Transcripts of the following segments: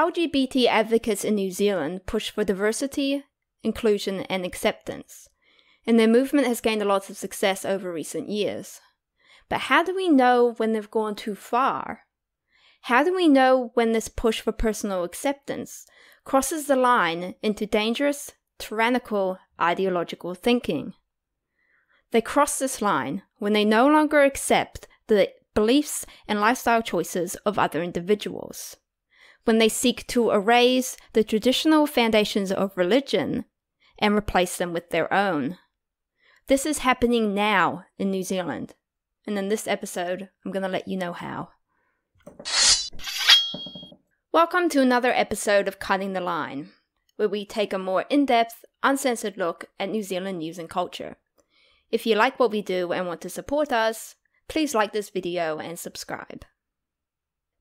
LGBT advocates in New Zealand push for diversity, inclusion and acceptance, and their movement has gained a lot of success over recent years. But how do we know when they've gone too far? How do we know when this push for personal acceptance crosses the line into dangerous, tyrannical, ideological thinking? They cross this line when they no longer accept the beliefs and lifestyle choices of other individuals, when they seek to erase the traditional foundations of religion and replace them with their own. This is happening now in New Zealand, and in this episode, I'm going to let you know how. Welcome to another episode of Cutting the Line, where we take a more in-depth, uncensored look at New Zealand news and culture. If you like what we do and want to support us, please like this video and subscribe.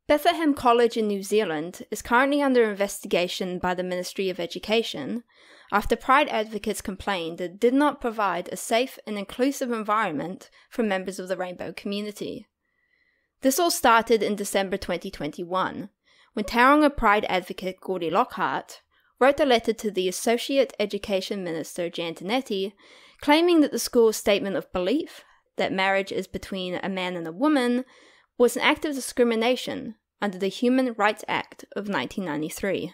Bethlehem College in New Zealand is currently under investigation by the Ministry of Education after Pride advocates complained it did not provide a safe and inclusive environment for members of the rainbow community. This all started in December 2021, when Tauranga Pride advocate Gordie Lockhart wrote a letter to the Associate Education Minister Jan Tinetti claiming that the school's statement of belief that marriage is between a man and a woman was an act of discrimination under the Human Rights Act of 1993.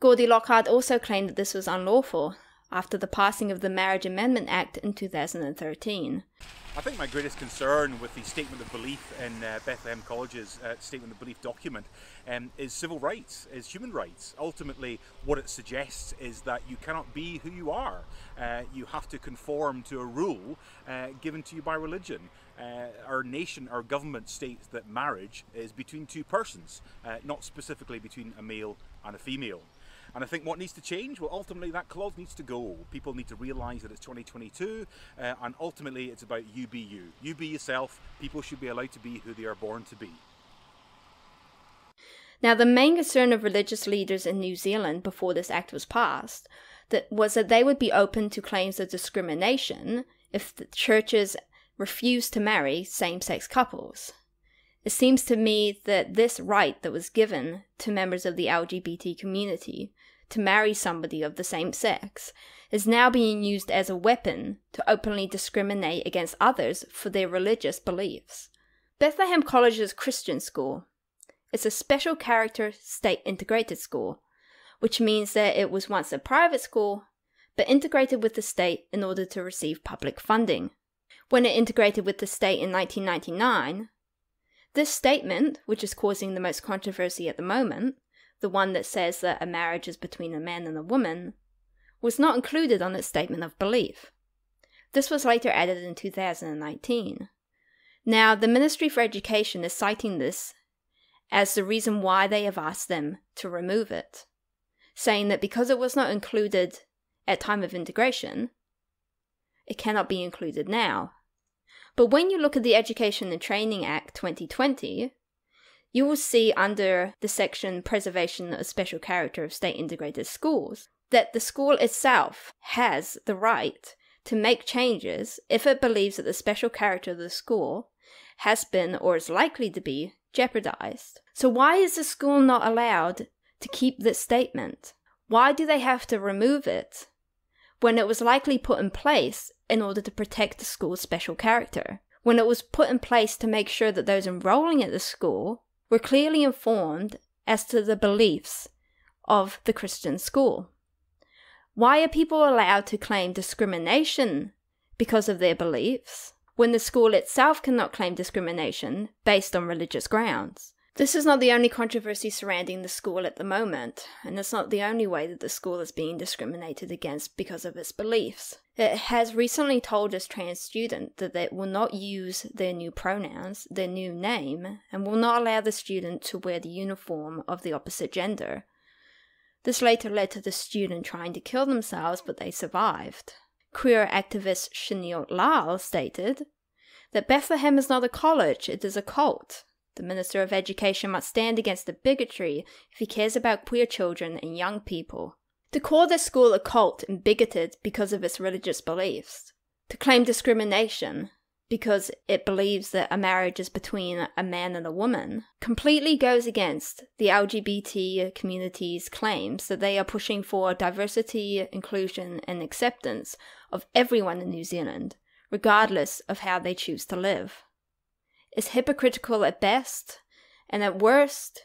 Gordie Lockhart also claimed that this was unlawful after the passing of the Marriage Amendment Act in 2013. I think my greatest concern with the Statement of Belief in Bethlehem College's Statement of Belief document is civil rights, is human rights. Ultimately, what it suggests is that you cannot be who you are. You have to conform to a rule given to you by religion. Our nation, our government states that marriage is between two persons, not specifically between a male and a female. And I think what needs to change, well, ultimately that clause needs to go. People need to realise that it's 2022 and ultimately it's about you be you. You be yourself. People should be allowed to be who they are born to be. Now, the main concern of religious leaders in New Zealand before this act was passed was that they would be open to claims of discrimination if the churches refused to marry same-sex couples. It seems to me that this right that was given to members of the LGBT community to marry somebody of the same sex is now being used as a weapon to openly discriminate against others for their religious beliefs. Bethlehem College's Christian school is a special character state integrated school, which means that it was once a private school but integrated with the state in order to receive public funding. When it integrated with the state in 1999, this statement, which is causing the most controversy at the moment, the one that says that a marriage is between a man and a woman, was not included on its statement of belief. This was later added in 2019. Now, the Ministry for Education is citing this as the reason why they have asked them to remove it, saying that because it was not included at time of integration, it cannot be included now. But when you look at the Education and Training Act 2020, you will see under the section Preservation of Special Character of State Integrated Schools that the school itself has the right to make changes if it believes that the special character of the school has been or is likely to be jeopardized. So why is the school not allowed to keep this statement? Why do they have to remove it when it was likely put in place in order to protect the school's special character, when it was put in place to make sure that those enrolling at the school were clearly informed as to the beliefs of the Christian school? Why are people allowed to claim discrimination because of their beliefs when the school itself cannot claim discrimination based on religious grounds? This is not the only controversy surrounding the school at the moment, and it's not the only way that the school is being discriminated against because of its beliefs. It has recently told its trans student that it will not use their new pronouns, their new name, and will not allow the student to wear the uniform of the opposite gender. This later led to the student trying to kill themselves, but they survived. Queer activist Chenille Lal stated that Bethlehem is not a college, it is a cult. The Minister of Education must stand against the bigotry if he cares about queer children and young people. To call this school a cult and bigoted because of its religious beliefs, to claim discrimination because it believes that a marriage is between a man and a woman, completely goes against the LGBT community's claims that they are pushing for diversity, inclusion, and acceptance of everyone in New Zealand, regardless of how they choose to live. It's hypocritical at best, and at worst,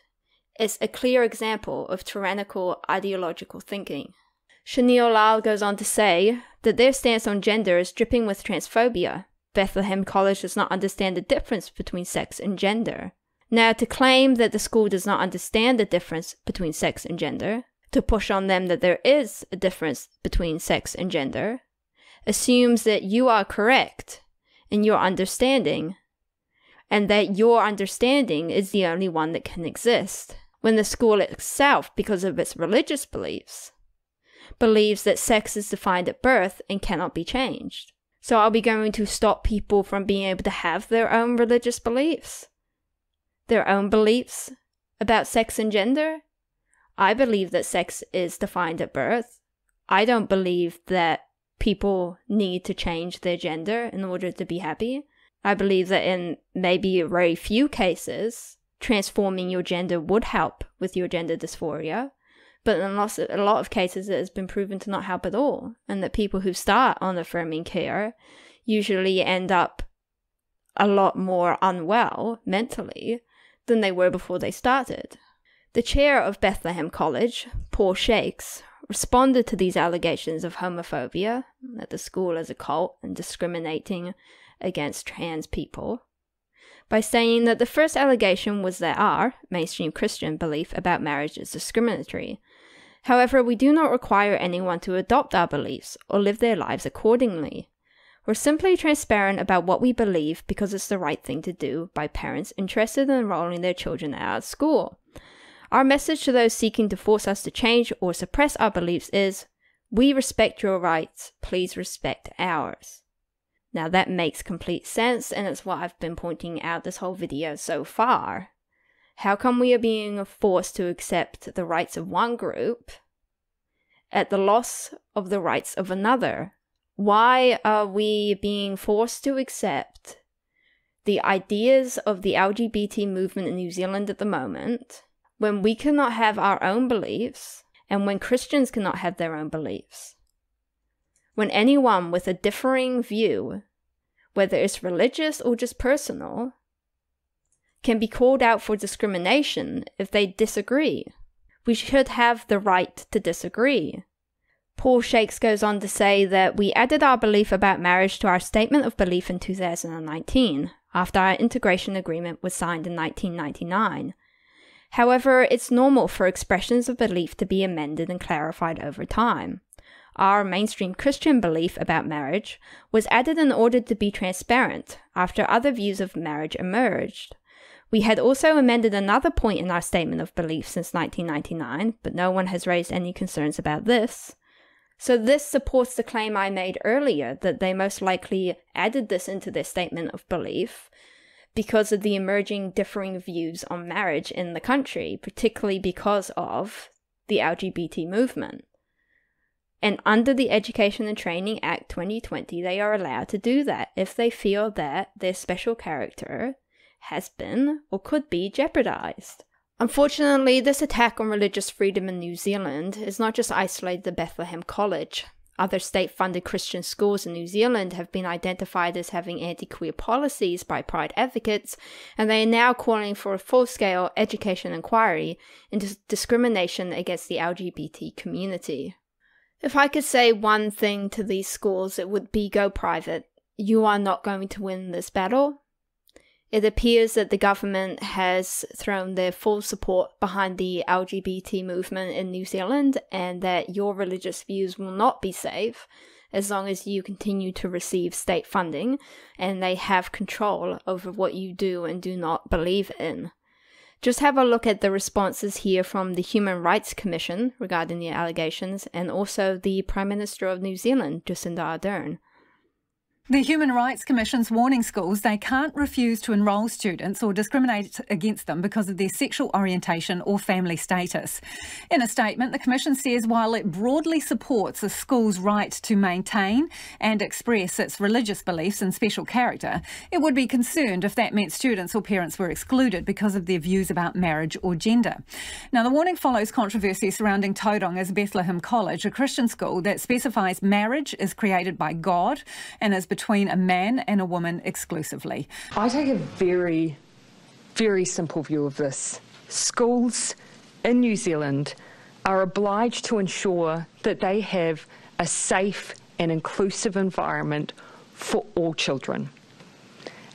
it's a clear example of tyrannical ideological thinking. Chenille Lal goes on to say that their stance on gender is dripping with transphobia. Bethlehem College does not understand the difference between sex and gender. Now, to claim that the school does not understand the difference between sex and gender, to push on them that there is a difference between sex and gender, assumes that you are correct in your understanding, and that your understanding is the only one that can exist, when the school itself, because of its religious beliefs, believes that sex is defined at birth and cannot be changed. So are we going to stop people from being able to have their own religious beliefs? Their own beliefs about sex and gender? I believe that sex is defined at birth. I don't believe that people need to change their gender in order to be happy. I believe that in maybe very few cases, transforming your gender would help with your gender dysphoria. But in a lot of cases, it has been proven to not help at all, and that people who start on affirming care usually end up a lot more unwell mentally than they were before they started. The chair of Bethlehem College, Paul Shakes, responded to these allegations of homophobia, that the school is a cult and discriminating against trans people, by saying that the first allegation was that our mainstream Christian belief about marriage is discriminatory. However, we do not require anyone to adopt our beliefs or live their lives accordingly. We're simply transparent about what we believe because it's the right thing to do by parents interested in enrolling their children at our school. Our message to those seeking to force us to change or suppress our beliefs is, we respect your rights, please respect ours. Now that makes complete sense, and it's what I've been pointing out this whole video so far. How come we are being forced to accept the rights of one group at the loss of the rights of another? Why are we being forced to accept the ideas of the LGBT movement in New Zealand at the moment, when we cannot have our own beliefs, and when Christians cannot have their own beliefs? When anyone with a differing view, whether it's religious or just personal, can be called out for discrimination if they disagree. We should have the right to disagree. Paul Shakes goes on to say that we added our belief about marriage to our statement of belief in 2019, after our integration agreement was signed in 1999. However, it's normal for expressions of belief to be amended and clarified over time. Our mainstream Christian belief about marriage was added in order to be transparent after other views of marriage emerged. We had also amended another point in our statement of belief since 1999, but no one has raised any concerns about this. So this supports the claim I made earlier that they most likely added this into their statement of belief because of the emerging differing views on marriage in the country, particularly because of the LGBT movement. And under the Education and Training Act 2020, they are allowed to do that if they feel that their special character has been or could be jeopardized. Unfortunately, this attack on religious freedom in New Zealand is not just isolated to Bethlehem College. Other state-funded Christian schools in New Zealand have been identified as having anti-queer policies by Pride advocates, and they are now calling for a full-scale education inquiry into discrimination against the LGBT community. If I could say one thing to these schools, it would be go private. You are not going to win this battle. It appears that the government has thrown their full support behind the LGBT movement in New Zealand, and that your religious views will not be safe as long as you continue to receive state funding and they have control over what you do and do not believe in. Just have a look at the responses here from the Human Rights Commission regarding the allegations, and also the Prime Minister of New Zealand, Jacinda Ardern. The Human Rights Commission's warning schools they can't refuse to enrol students or discriminate against them because of their sexual orientation or family status. In a statement, the Commission says while it broadly supports a school's right to maintain and express its religious beliefs and special character, it would be concerned if that meant students or parents were excluded because of their views about marriage or gender. Now, the warning follows controversy surrounding Tauranga's Bethlehem College, a Christian school that specifies marriage is created by God and is between a man and a woman exclusively. I take a very, very simple view of this. Schools in New Zealand are obliged to ensure that they have a safe and inclusive environment for all children.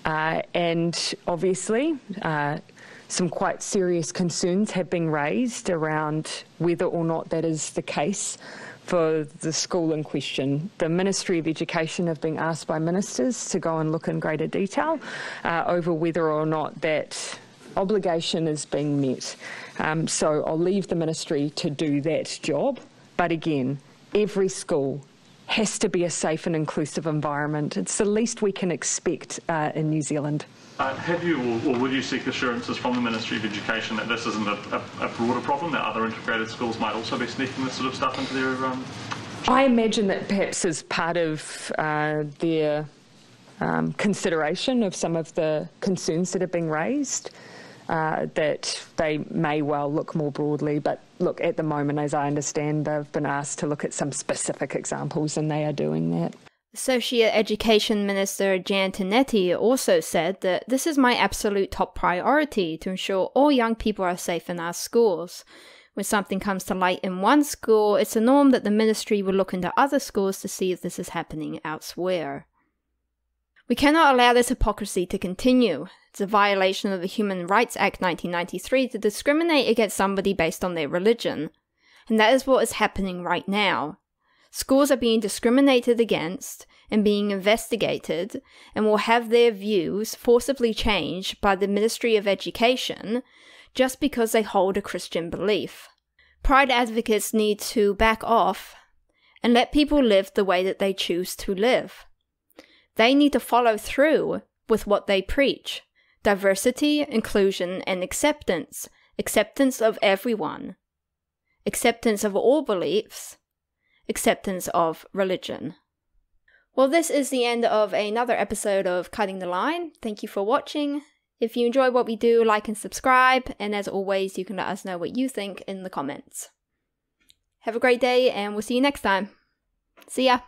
And obviously, some quite serious concerns have been raised around whether or not that is the case for the school in question. The Ministry of Education have been asked by ministers to go and look in greater detail over whether or not that obligation is being met. So I'll leave the ministry to do that job. But again, every school has to be a safe and inclusive environment. It's the least we can expect in New Zealand. Have you or would you seek assurances from the Ministry of Education that this isn't a broader problem, that other integrated schools might also be sneaking this sort of stuff into their... I imagine that perhaps as part of their consideration of some of the concerns that are being raised, that they may well look more broadly. But look, at the moment, as I understand, they've been asked to look at some specific examples, and they are doing that. Social Education Minister Jan Tinetti also said that this is my absolute top priority to ensure all young people are safe in our schools. When something comes to light in one school, it's a norm that the ministry will look into other schools to see if this is happening elsewhere. We cannot allow this hypocrisy to continue. It's a violation of the Human Rights Act 1993 to discriminate against somebody based on their religion. And that is what is happening right now. Schools are being discriminated against and being investigated and will have their views forcibly changed by the Ministry of Education just because they hold a Christian belief. Pride advocates need to back off and let people live the way that they choose to live. They need to follow through with what they preach. Diversity, inclusion, and acceptance. Acceptance of everyone. Acceptance of all beliefs. Acceptance of religion. Well, this is the end of another episode of Cutting the Line. Thank you for watching. If you enjoy what we do, like and subscribe, and as always, you can let us know what you think in the comments. Have a great day, and we'll see you next time. See ya!